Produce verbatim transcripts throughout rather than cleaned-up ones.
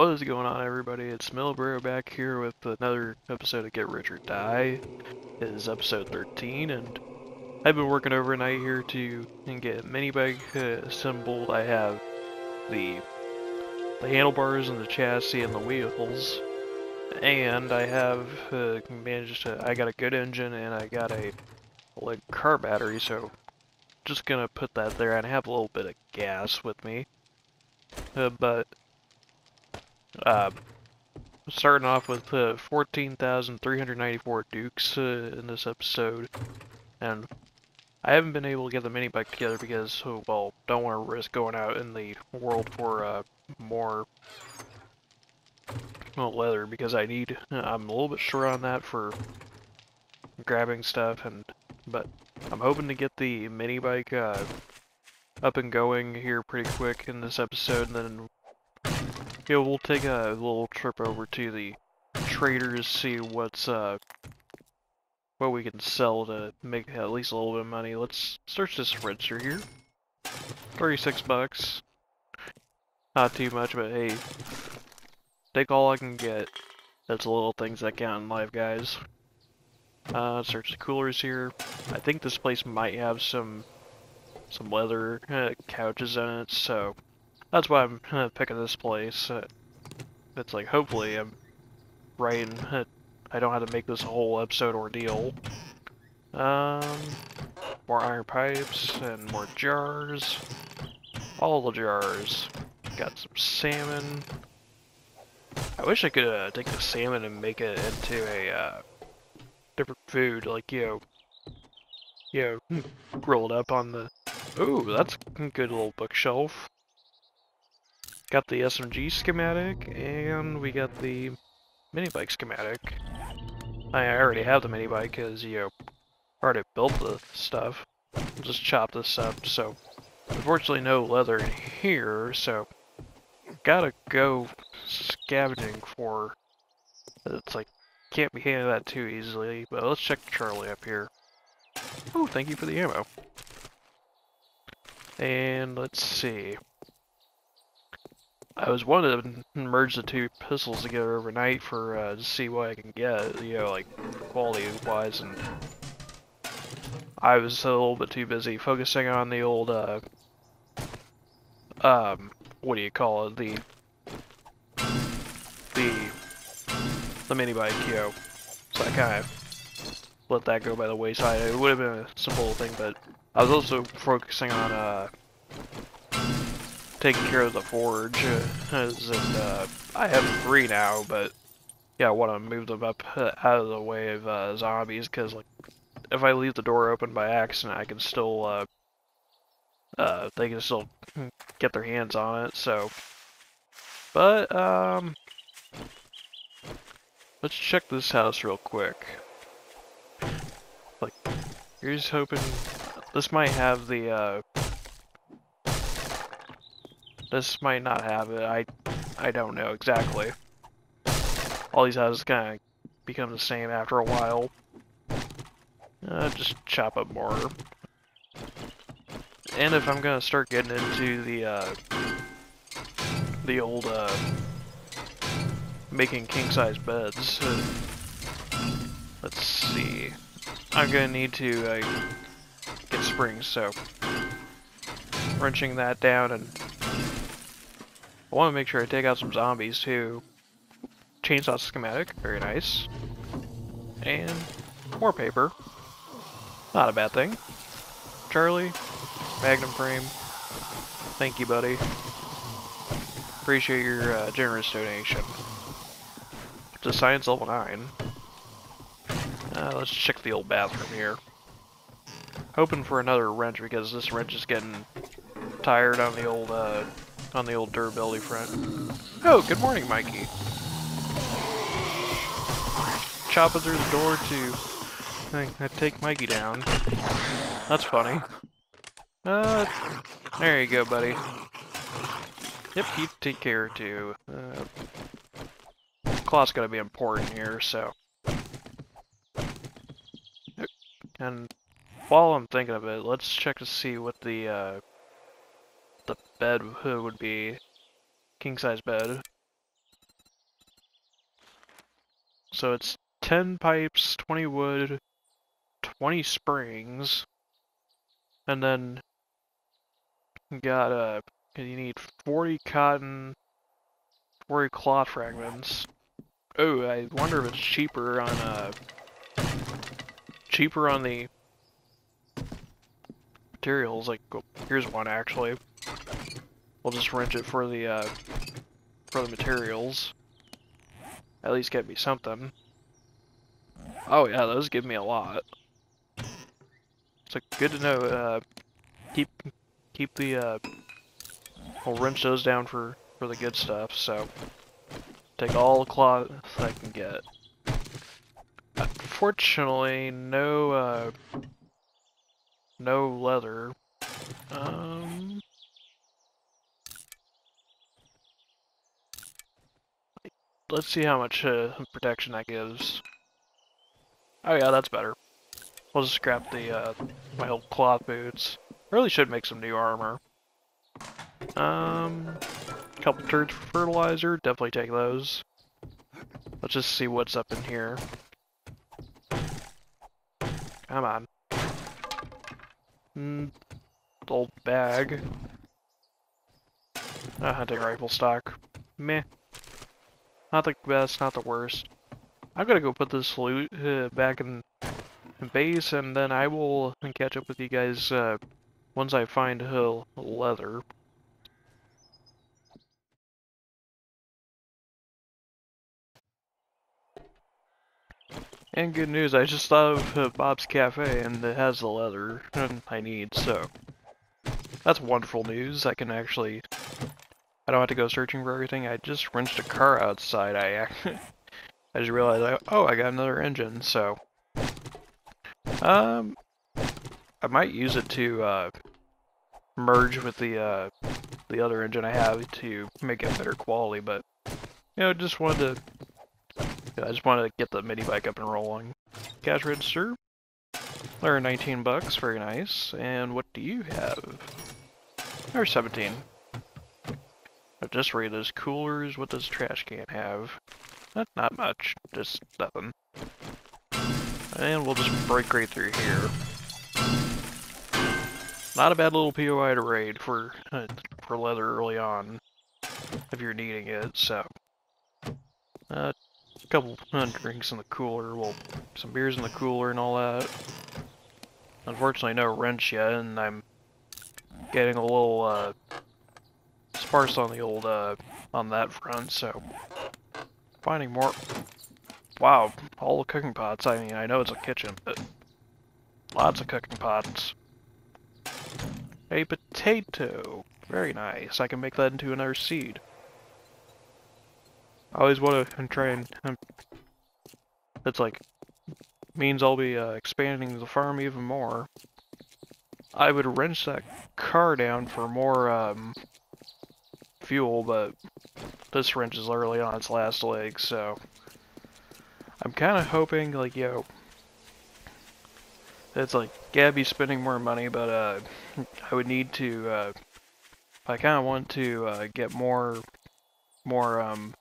What is going on, everybody? It's Middlebro back here with another episode of Get Rich or Die. It is episode thirteen, and I've been working overnight here to and get mini bike uh, assembled. I have the the handlebars and the chassis and the wheels, and I have uh, managed to. I got a good engine and I got a like car battery, so just gonna put that there. And I have a little bit of gas with me, uh, but. Uh, starting off with uh, fourteen thousand three hundred ninety-four Dukes uh, in this episode, and I haven't been able to get the mini bike together because, well, don't want to risk going out in the world for uh, more well, leather because I need. I'm a little bit short on that for grabbing stuff, and but I'm hoping to get the mini bike uh, up and going here pretty quick in this episode, and then. Yeah, we'll take a little trip over to the traders, see what's uh what we can sell to make at least a little bit of money. Let's search this register here. Thirty-six bucks. Not too much, but hey, take all I can get. That's the little things that count in life, guys. Uh, search the coolers here. I think this place might have some some leather uh, couches in it, so. That's why I'm uh, picking this place. Uh, it's like, hopefully I'm right and uh, I don't have to make this a whole episode ordeal. Um, more iron pipes and more jars. All the jars. Got some salmon. I wish I could uh, take the salmon and make it into a uh, different food, like, you know, you know, rolled up on the... Ooh, that's a good little bookshelf. Got the S M G schematic, and we got the minibike schematic. I already have the minibike, because, you know, I already built the stuff. I'll just chop this up, so... Unfortunately, no leather in here, so... Gotta go scavenging for... It's like, can't be handed that too easily, but let's check Charlie up here. Oh, thank you for the ammo. And let's see... I was wanting to merge the two pistols together overnight for uh, to see what I can get, you know, like quality-wise, and I was a little bit too busy focusing on the old, uh, um, what do you call it, the, the, the mini bike, you know, so I kind of let that go by the wayside. It would have been a simple thing, but I was also focusing on, uh, taking care of the forge, as in, uh, I have three now, but yeah, I want to move them up uh, out of the way of uh, zombies, because like, if I leave the door open by accident, I can still, uh, uh, they can still get their hands on it, so, but, um, let's check this house real quick. Like, you're just hoping, this might have the, uh, This might not have it, I I don't know exactly. All these houses kind of become the same after a while. Uh, just chop up more. And if I'm gonna start getting into the, uh, the old, uh, making king-size beds, uh, let's see. I'm gonna need to, uh, get springs, so... Wrenching that down and... I want to make sure I take out some zombies too. Chainsaw schematic, very nice. And more paper. Not a bad thing. Charlie, Magnum Frame. Thank you, buddy. Appreciate your uh, generous donation. To Science Level nine. Uh, let's check the old bathroom here. Hoping for another wrench because this wrench is getting tired on the old... Uh, on the old durability front. Oh, good morning, Mikey. Chopping through the door to uh, take Mikey down. That's funny. Uh, there you go, buddy. Yep, you take care too. Uh, cloth's gotta be important here, so. And while I'm thinking of it, let's check to see what the, uh, the bed would be. King size bed. So it's ten pipes, twenty wood, twenty springs, and then got uh you need forty cotton, forty cloth fragments. Oh, I wonder if it's cheaper on uh cheaper on the materials. Like, here's one actually. We'll just wrench it for the uh for the materials. At least get me something. Oh yeah, those give me a lot. So good to know. Uh, keep keep the. Uh, I'll wrench those down for for the good stuff. So take all the cloth I can get. Unfortunately, no uh, no leather. Um. Let's see how much uh, protection that gives. Oh yeah, that's better. We'll just scrap the uh, my old cloth boots. Really should make some new armor. Um, a couple turds for fertilizer. Definitely take those. Let's just see what's up in here. Come on. Mm, old bag. Uh, hunting rifle stock. Meh. Not the best, not the worst. I'm gonna go put this loot uh, back in base, and then I will catch up with you guys uh, once I find uh, leather. And good news, I just thought of uh, Bob's Cafe, and it has the leather I need, so that's wonderful news. I can actually... I don't have to go searching for everything. I just wrenched a car outside. I I just realized, I, oh, I got another engine, so... Um... I might use it to, uh... merge with the, uh... the other engine I have to make it better quality, but... You know, just wanted to... You know, I just wanted to get the mini bike up and rolling. Cash register. There are nineteen bucks, very nice. And what do you have? There are seventeen. I'll just read those coolers. What does trash can have? Not, not much, just nothing. And we'll just break right through here. Not a bad little P O I to raid for uh, for leather early on, if you're needing it. So, a uh, couple uh, drinks in the cooler, well, some beers in the cooler and all that. Unfortunately, no wrench yet, and I'm getting a little. Uh, sparse on the old, uh, on that front, so... Finding more... Wow, all the cooking pots. I mean, I know it's a kitchen, but... Lots of cooking pots. A potato! Very nice. I can make that into another seed. I always want to try and... Um, it's like... Means I'll be, uh, expanding the farm even more. I would wrench that car down for more, um... fuel, but this wrench is literally on its last leg, so I'm kind of hoping, like, yo, it's like, yeah, be spending more money, but uh, I would need to, uh, I kind of want to uh, get more, more um,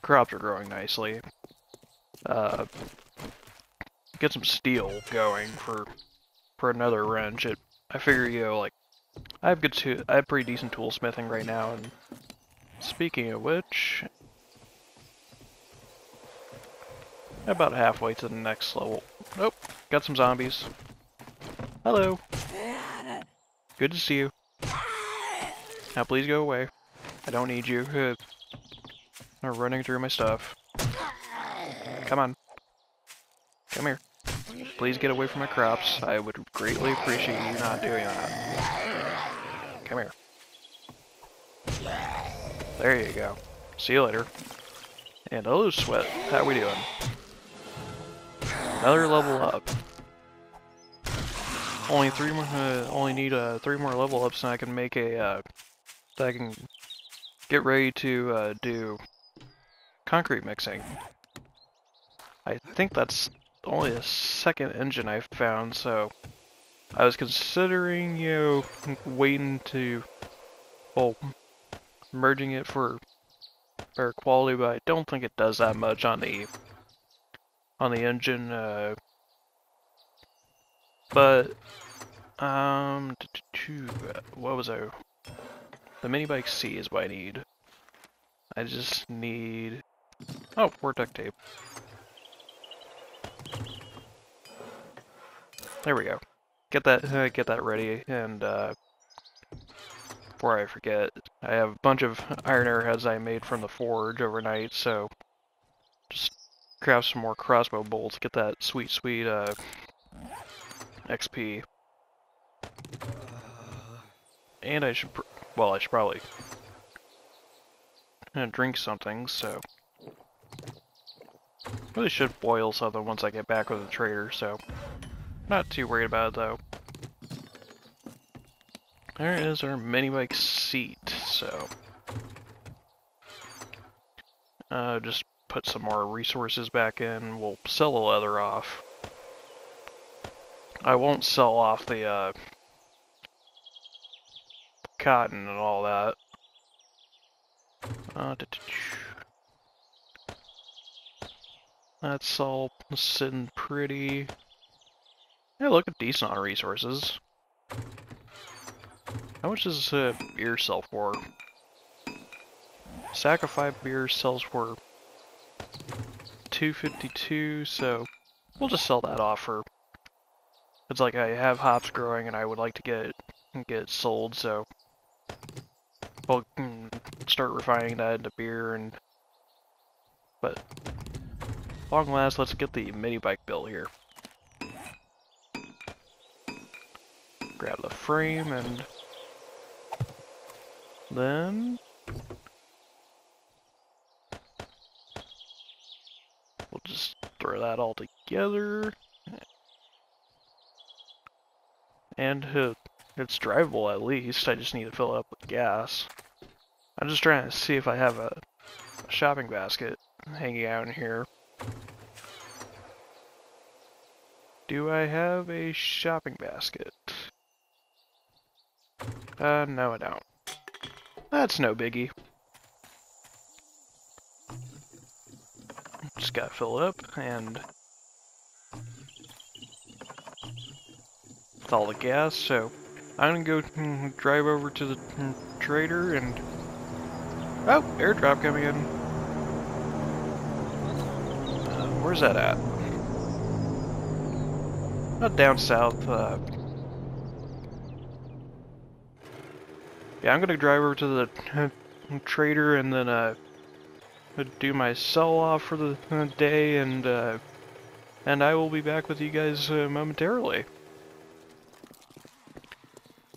crops are growing nicely, uh, get some steel going for, for another wrench. It, I figure, you know, like, I have good to, I have pretty decent toolsmithing right now, and speaking of which, about halfway to the next level. Nope, got some zombies. Hello. Good to see you. Now please go away. I don't need you. I'm running through my stuff. Come on. Come here. Please get away from my crops. I would greatly appreciate you not doing that. Come here. There you go. See you later. And oh, sweat. How we doing? Another level up. Only three more. Uh, only need uh, three more level ups, and I can make a. Uh, that I can get ready to uh, do concrete mixing. I think that's only the second engine I found, so I was considering, you know, waiting to, well, merging it for better quality, but I don't think it does that much on the on the engine, uh, but um, to, what was I? The mini bike C is what I need. I just need oh, more duct tape. There we go. Get that, uh, get that ready, and uh, before I forget, I have a bunch of iron arrowheads I made from the forge overnight, so just grab some more crossbow bolts, get that sweet, sweet uh, X P. And I should, pr well, I should probably uh, drink something, so really should boil something once I get back with the trader, so not too worried about it, though. There is our minibike seat, so uh, just put some more resources back in. We'll sell the leather off. I won't sell off the uh, cotton and all that. Uh, That's all sitting pretty. Yeah, look, at decent on resources. How much does uh, beer sell for? Sack of five beer sells for two fifty-two, so we'll just sell that off for. It's like I have hops growing and I would like to get it, get it sold, so we'll start refining that into beer and. But long last, let's get the mini bike built here. Grab the frame and then we'll just throw that all together, and uh, it's drivable at least. I just need to fill it up with gas. I'm just trying to see if I have a, a shopping basket hanging out in here. Do I have a shopping basket? Uh, no I don't. That's no biggie. Just gotta fill it up, and with all the gas, so I'm gonna go mm, drive over to the mm, trader and... Oh! Airdrop coming in! Uh, where's that at? Not down south, uh... Yeah, I'm gonna drive over to the uh, trader and then uh, do my sell-off for the uh, day, and uh, and I will be back with you guys uh, momentarily.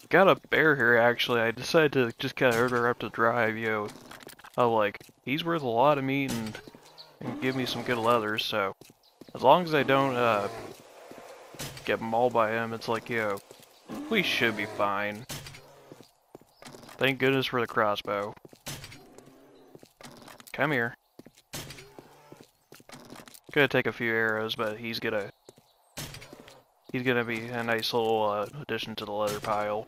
Got a bear here, actually. I decided to just kind of order up to drive, yo. I'm like, he's worth a lot of meat and, and give me some good leather, so as long as I don't uh, get mauled by him, it's like, yo, we should be fine. Thank goodness for the crossbow. Come here. Gonna take a few arrows, but he's gonna... He's gonna be a nice little uh, addition to the leather pile.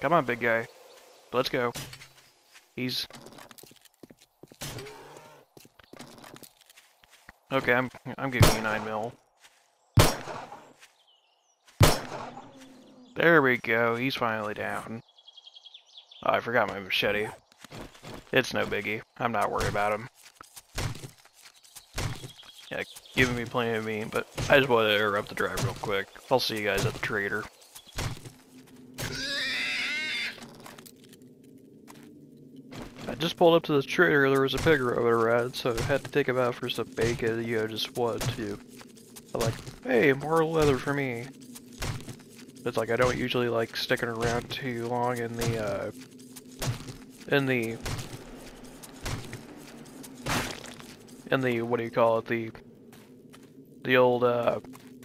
Come on, big guy. Let's go. He's... Okay, I'm I'm giving you nine mil. There we go. He's finally down. Oh, I forgot my machete. It's no biggie. I'm not worried about him. Yeah, giving me plenty of meat, but I just wanted to interrupt the drive real quick. I'll see you guys at the trader. I just pulled up to the trader, there was a pig over at, so I had to take him out for some bacon, you know, just what to. I'm like, hey, more leather for me. It's like, I don't usually like sticking around too long in the, uh, in the, in the, what do you call it, the, the old, uh,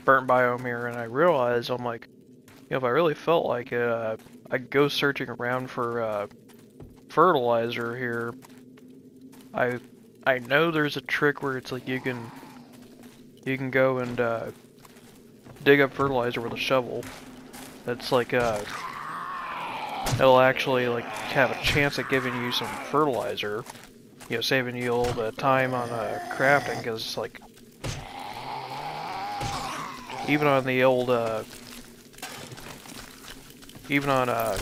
burnt biome here, and I realized, I'm like, you know, if I really felt like it, uh, I'd go searching around for, uh, fertilizer here. I I know there's a trick where it's like you can you can go and uh, dig up fertilizer with a shovel. That's like uh, It'll actually like have a chance at giving you some fertilizer, you know, saving you all the time on uh, crafting, because like even on the old uh, even on uh,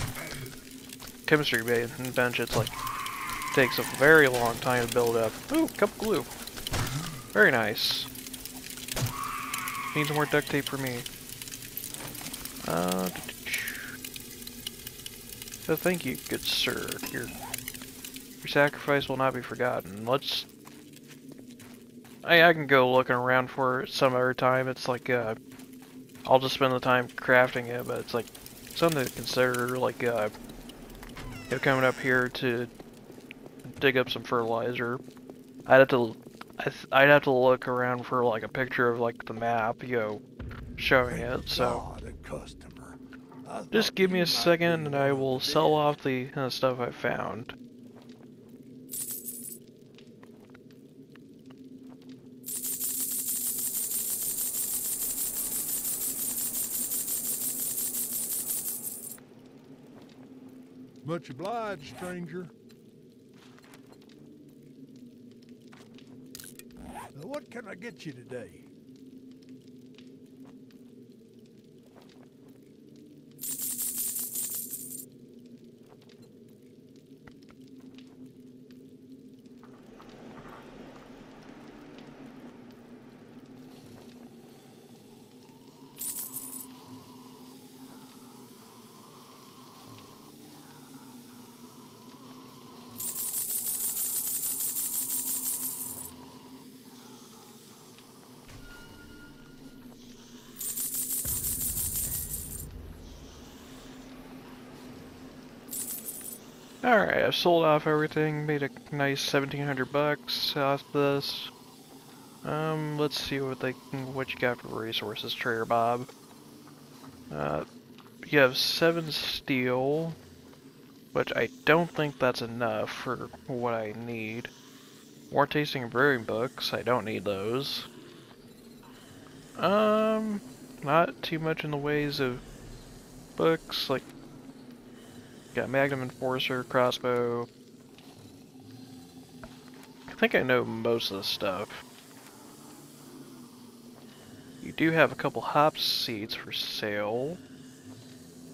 chemistry bench, it's like takes a very long time to build up. Ooh, cup of glue. Very nice. Needs more duct tape for me. Uh, so thank you, good sir. Your, your sacrifice will not be forgotten. Let's... I, I can go looking around for it some other time. It's like, uh... I'll just spend the time crafting it, but it's like something to consider, like, uh... you know, coming up here to dig up some fertilizer. I'd have to... I th I'd have to look around for like a picture of like the map, you know, showing it. So just give me a second, and I will sell off the uh, stuff I found. Much obliged, stranger. What can I get you today? Alright, I've sold off everything, made a nice seventeen hundred bucks off this. Um, let's see what they what you got for resources, Trader Bob. Uh, you have seven steel, which I don't think that's enough for what I need. More tasting and brewing books, I don't need those. Um, not too much in the ways of books, like got Magnum Enforcer, crossbow. I think I know most of the stuff. You do have a couple hop seeds for sale.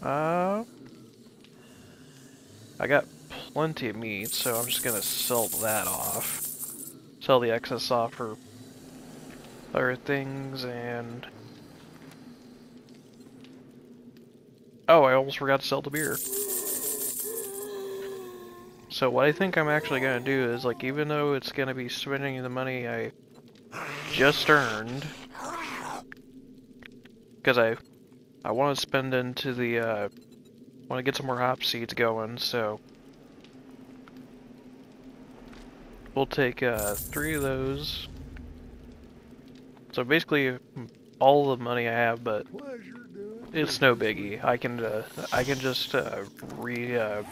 Uh, I got plenty of meat, so I'm just gonna sell that off. Sell the excess off for other things, and... oh, I almost forgot to sell the beer. So what I think I'm actually gonna do is, like, even though it's gonna be spending the money I just earned, because I I want to spend into the uh, want to get some more hop seeds going. So we'll take uh, three of those. So basically, all the money I have, but it's no biggie. I can uh, I can just uh, re. Uh,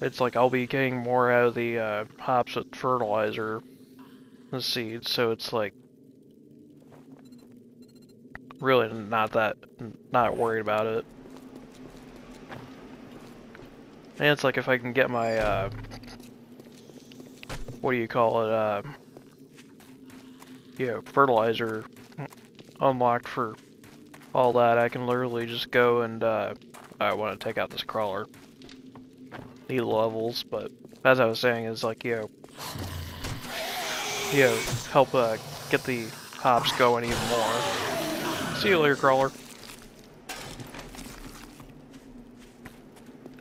It's like I'll be getting more out of the uh, hops with fertilizer and seeds, so it's like really not that, not worried about it. And it's like if I can get my, uh, what do you call it, uh, you know, fertilizer unlocked for all that, I can literally just go and, uh, I want to take out this crawler. Need levels, but as I was saying, is like, you know, you know, help uh, get the hops going even more. See you later, crawler.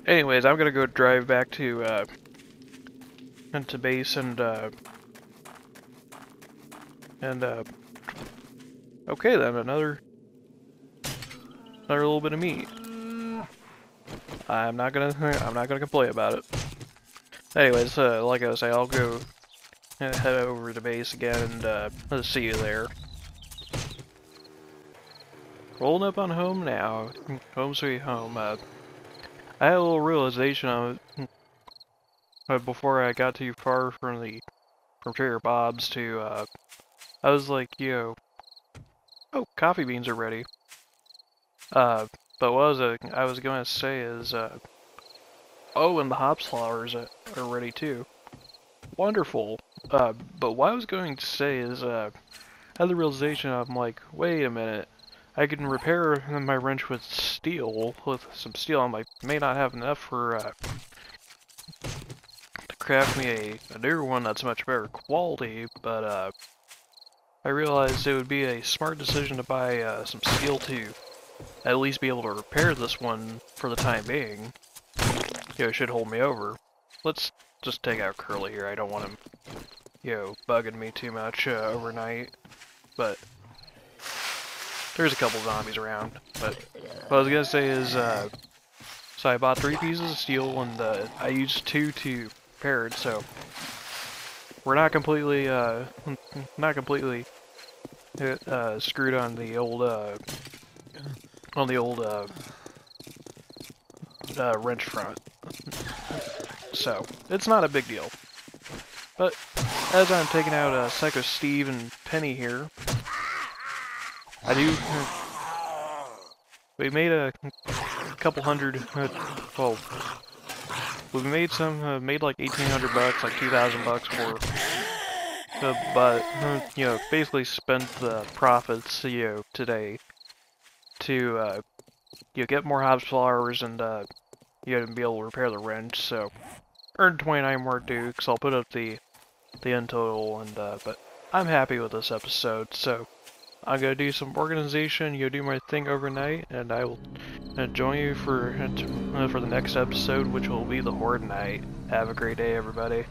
Anyways, I'm gonna go drive back to uh, into base and uh, and uh, okay then, another another little bit of meat. I'm not gonna. I'm not gonna complain about it. Anyways, uh, like I was saying, I'll go and head over to base again, and uh, let's see you there. Rolling up on home now. Home sweet home. Uh, I had a little realization of it before I got too far from the from Trader Bob's to. Uh, I was like, yo, oh, coffee beans are ready. Uh. But what I was, uh, I was going to say is, uh, Oh, and the hops flowers are ready too. Wonderful. Uh, but what I was going to say is, uh, I had the realization I'm like, wait a minute, I can repair my wrench with steel, with some steel. I'm like, may not have enough for, uh, to craft me a, a newer one that's much better quality, but, uh, I realized it would be a smart decision to buy, uh, some steel to at least be able to repair this one for the time being. You know, it should hold me over. Let's just take out Curly here. I don't want him, you know, bugging me too much uh, overnight. But there's a couple zombies around. But what I was gonna say is, uh, so I bought three pieces of steel and uh, I used two to repair it. So we're not completely, uh, not completely uh, screwed on the old, uh, on the old uh, uh, wrench front. So, it's not a big deal. But, as I'm taking out uh, Psycho Steve and Penny here, I do... We made a couple hundred... Uh, well, we made some, uh, made like eighteen hundred bucks, like two thousand bucks for... Uh, but, uh, you know, basically spent the profits, you know, today to, uh, you know, get more hops flowers and, uh, you know, be able to repair the wrench, so... Earned twenty-nine more Dukes, I'll put up the the end total, and, uh, but I'm happy with this episode, so I'm gonna do some organization, you know, do my thing overnight, and I will uh, join you for, uh, for the next episode, which will be the Horde Night. Have a great day, everybody.